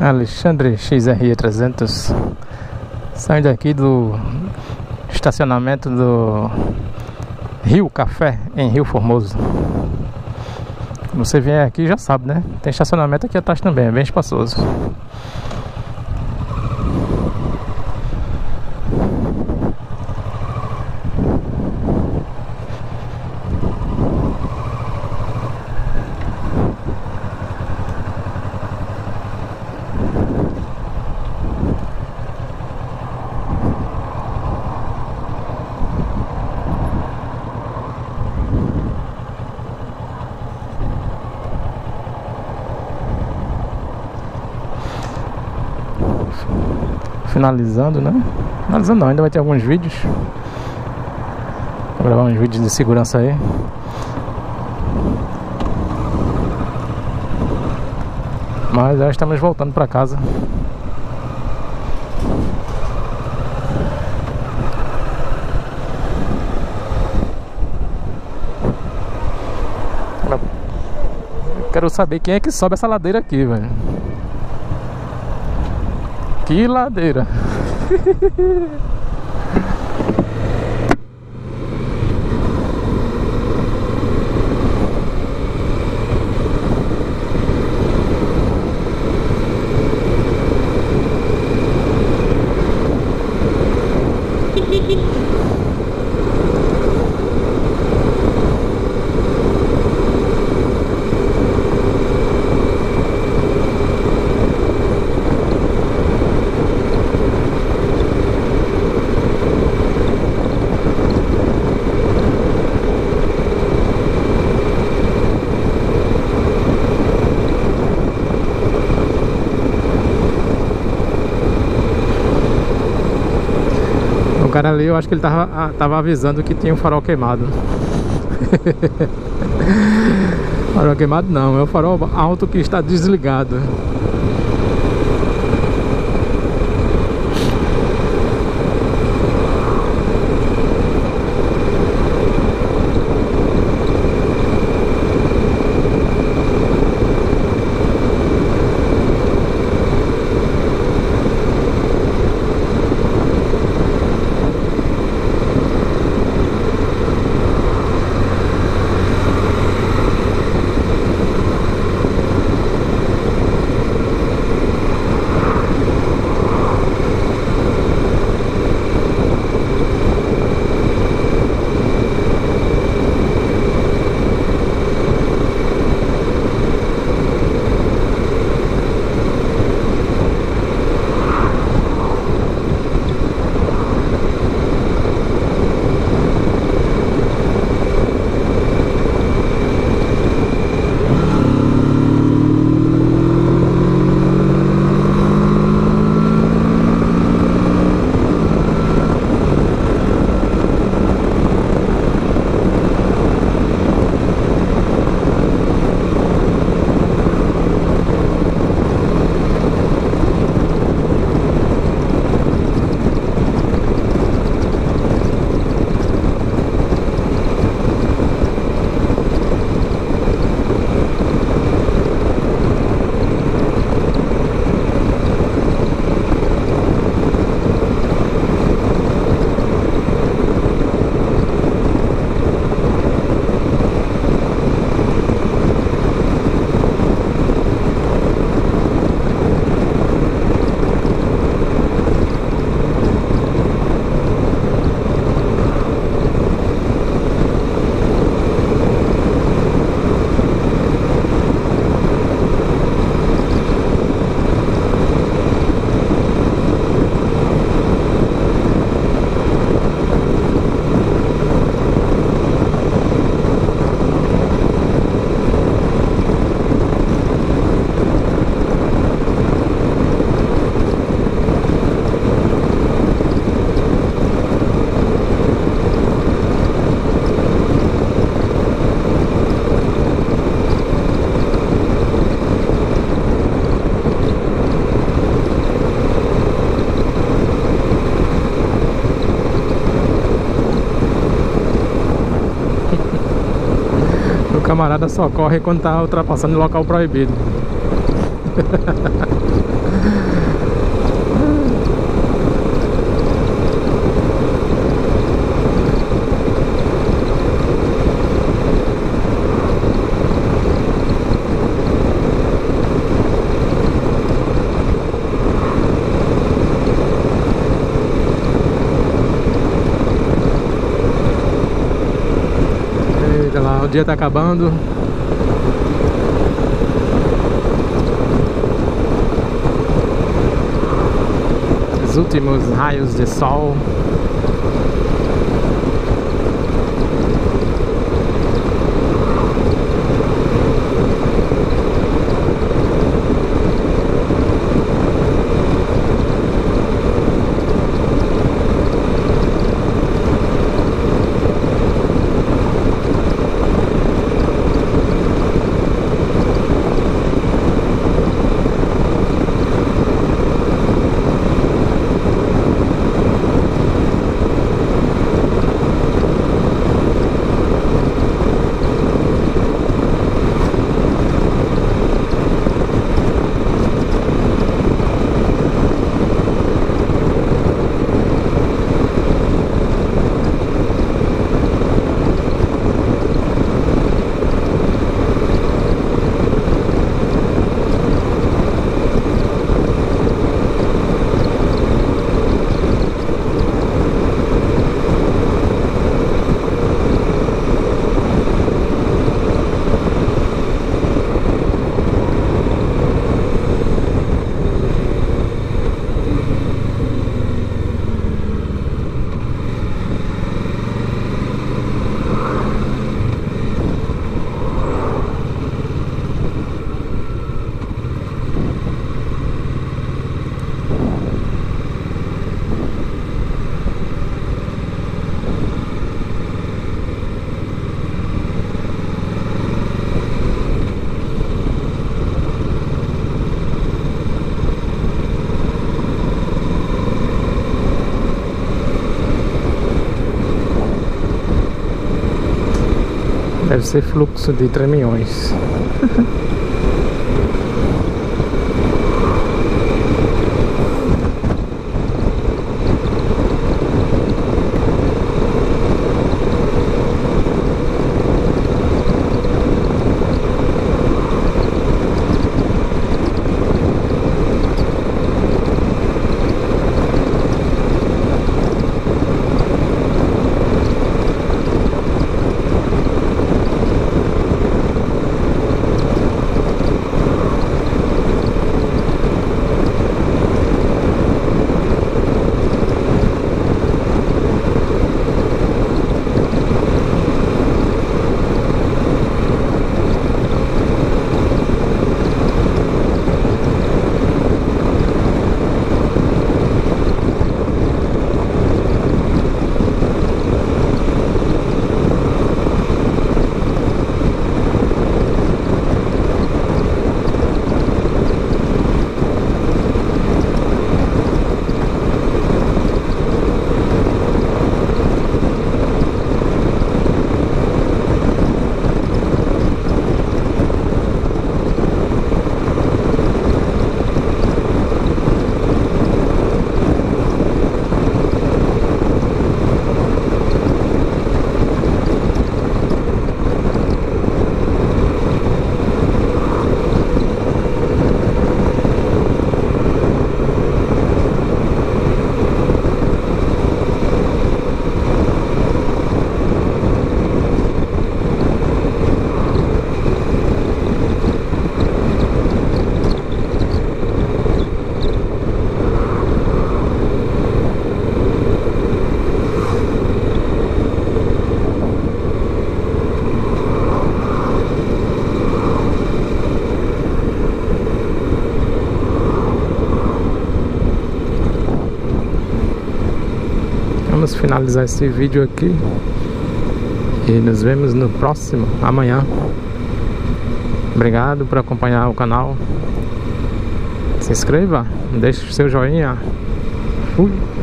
Alexandre XRE300, saindo aqui do estacionamento do Rio Café em Rio Formoso. Você vem aqui já sabe, né? Tem estacionamento aqui atrás também, é bem espaçoso. Finalizando, né? Finalizando não, ainda vai ter alguns vídeos. Vou gravar uns vídeos de segurança aí. Mas já estamos voltando para casa. Quero saber quem é que sobe essa ladeira aqui, velho. Que ladeira! O cara ali, eu acho que ele tava avisando que tinha um farol queimado. Farol queimado não, é o farol alto que está desligado. O camarada só corre quando tá ultrapassando o local proibido. O dia tá acabando. Os últimos raios de sol. Deve ser fluxo de caminhões. Vamos finalizar esse vídeo aqui e nos vemos no próximo, amanhã. Obrigado por acompanhar o canal. Se inscreva, deixe seu joinha. Fui.